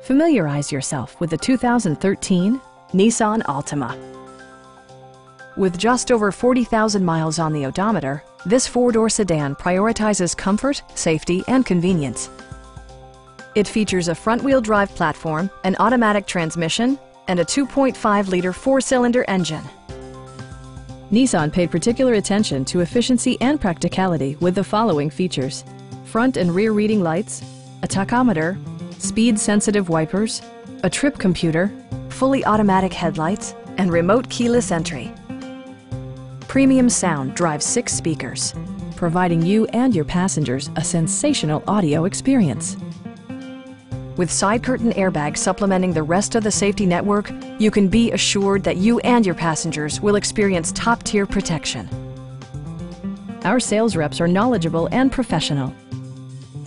Familiarize yourself with the 2013 Nissan Altima. With just over 40,000 miles on the odometer, this four-door sedan prioritizes comfort, safety, and convenience. It features a front-wheel drive platform, an automatic transmission, and a 2.5-liter four-cylinder engine. Nissan paid particular attention to efficiency and practicality with the following features: front and rear reading lights, a tachometer, speed-sensitive wipers, a trip computer, fully automatic headlights, and remote keyless entry. Premium sound drives 6 speakers, providing you and your passengers a sensational audio experience. With side curtain airbags supplementing the rest of the safety network, you can be assured that you and your passengers will experience top-tier protection. Our sales reps are knowledgeable and professional.